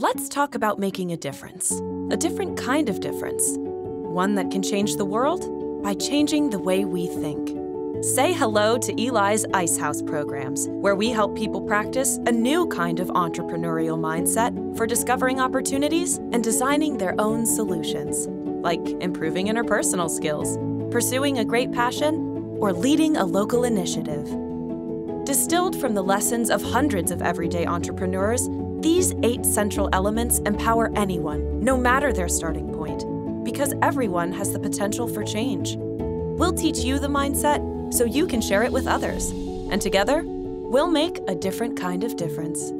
Let's talk about making a difference, a different kind of difference, one that can change the world by changing the way we think. Say hello to Eli's Ice House programs, where we help people practice a new kind of entrepreneurial mindset for discovering opportunities and designing their own solutions, like improving interpersonal skills, pursuing a great passion, or leading a local initiative. Distilled from the lessons of hundreds of everyday entrepreneurs, these 8 central elements empower anyone, no matter their starting point, because everyone has the potential for change. We'll teach you the mindset so you can share it with others. And together, we'll make a different kind of difference.